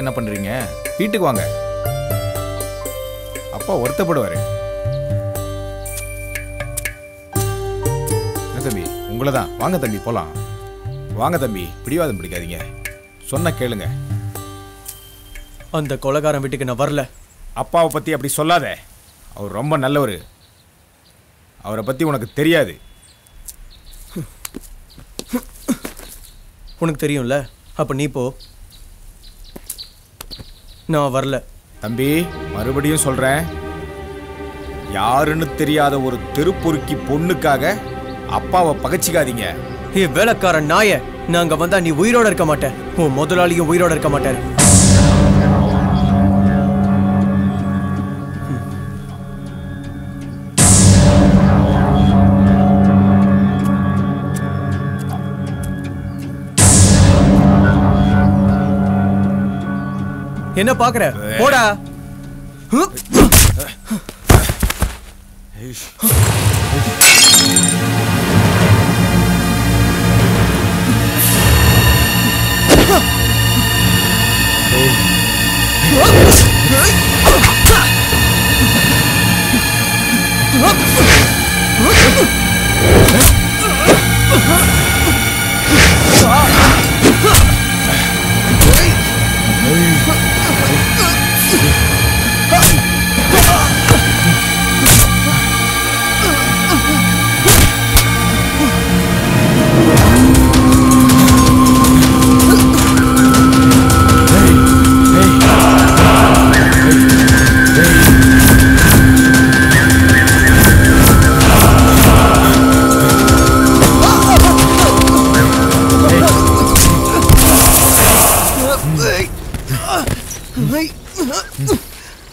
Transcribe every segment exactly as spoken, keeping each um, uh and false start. என்ன பண்றீங்க? வீட்டுக்கு வாங்க. அப்பா வருத்தப்படுவாரு. தம்பி உங்களை தான். வாங்க தம்பி போலாம். வாங்க தம்பி, பிடிவாதம் பிடிக்காதீங்க. சொன்ன கேளுங்க. அந்த கொலைகாரன் வீட்டுக்கு நான் வரல. அப்பாவை பத்தி அப்படி சொல்லாத. அவர் ரொம்ப நல்லவர். அவரை பத்தி உனக்கு தெரியாது. உனக்கு தெரியும்ல. அப்ப நீ போ. நான் வரல தம்பி. மறுபடியும் சொல்றேன், யாருன்னு தெரியாத ஒரு தெருப்பொறுக்கி பொண்ணுக்காக அப்பாவை பகச்சிக்காதீங்க. ஏ வேலைக்காரன் நாயே, நாங்க வந்தா நீ உயிரோட இருக்க மாட்டே. உன் முதலாளியும் உயிரோட இருக்க மாட்டாரு. என்ன பாக்குற? போடா. ஹலோ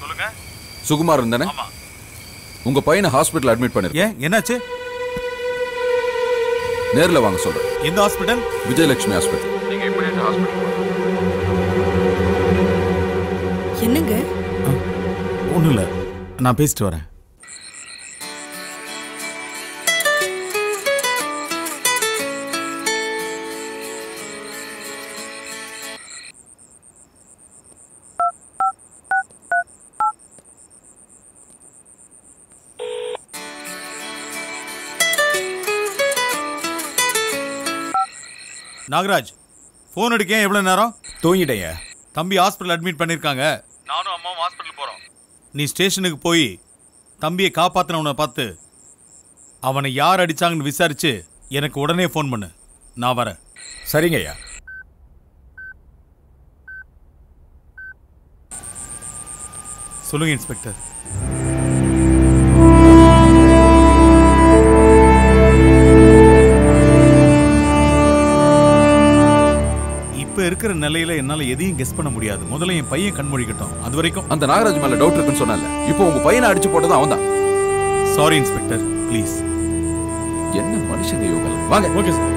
சொல்லுங்க. சுகுமார் தானே? ஆமா. உங்க பையனை ஹாஸ்பிடல் அட்மிட் பண்ணிருக்கேன். என்னாச்சு? நேர்ல வாங்க சொல்றேன். எந்த ஹாஸ்பிடல்? விஜய லட்சுமி ஹாஸ்பிடல். நீங்க இமிடியட் ஹாஸ்பிடல் போங்க. என்னங்க? ஒண்ணும் இல்ல, நான் பேசிட்டு வரேன். நாகராஜ், போன் எடுக்க எவ்வளவு நேரம்? தூங்கிட்டேன். தம்பி ஹாஸ்பிட்டல் அட்மிட் பண்ணியிருக்காங்க. நானும் அம்மாவும் ஹாஸ்பிட்டல் போகிறோம். நீ ஸ்டேஷனுக்கு போய் தம்பியை காப்பாற்றினவனை பார்த்து அவனை யார் அடித்தாங்கன்னு விசாரித்து எனக்கு உடனே ஃபோன் பண்ணு. நான் வரேன். சரிங்க ஐயா. சொல்லுங்க இன்ஸ்பெக்டர். இப்ப இருக்கிற நிலையில என்னால எதையும் கெஸ் பண்ண முடியாது. முதல்ல என் பையன் கண்மொழிக்கட்டும். அது வரைக்கும் அந்த நாகராஜ் மேல டவுட் இருக்குன்னு சொன்னால இப்போ உங்க பையனை அடிச்சு போட்டது அவன் தான். Sorry inspector, please. என்ன மனுஷங்க யோகா. வாங்க. Okay sir.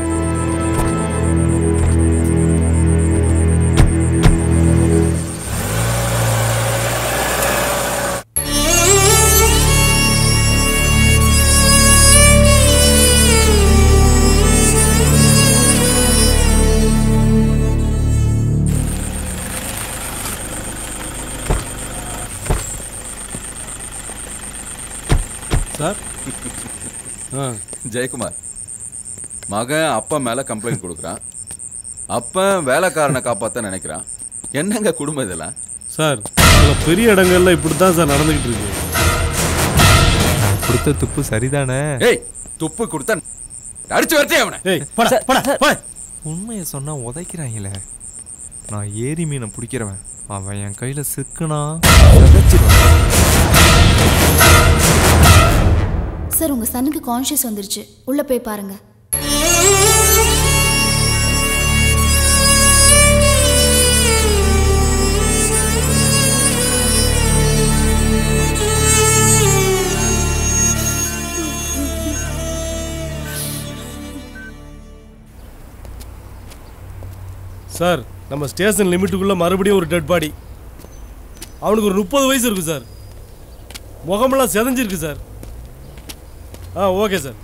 சார் ஜெயக்குமார் மகன் அப்பா மேலே கம்ப்ளைண்ட் கொடுக்குறான். அப்பா வேலைக்காரனை காப்பாற்ற நினைக்கிறான். என்னங்க குடும்பம் இதெல்லாம்? சார் பெரிய இடங்கள்ல இப்படி தான் சார் நடந்துக்கிட்டு இருக்கு. கொடுத்த துப்பு சரிதானே? ஏய் துப்பு கொடுத்தா அடிச்சு வரதே அவனை. ஏய் போடா போடா. உண்மையை சொன்னா உதைக்கிறாங்களே. நான் ஏரி மீனை பிடிக்கிறவன். அவன் என் கையில சிக்கனா சார். உங்க சனுக்கு கான்ஷியஸ் வந்துருச்சு. உள்ள போய் பாருங்க. சார் நம்ம ஸ்டேஷன் லிமிட்டுக்குள்ள மறுபடியும் ஒரு டெட் பாடி. அவனுக்கு ஒரு முப்பது வயசு இருக்கு சார். முகமெல்லாம் செதஞ்சிருக்கு சார். ஆ okay sir.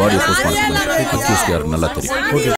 Body of responsibility. It is clear, Nalla Thiri.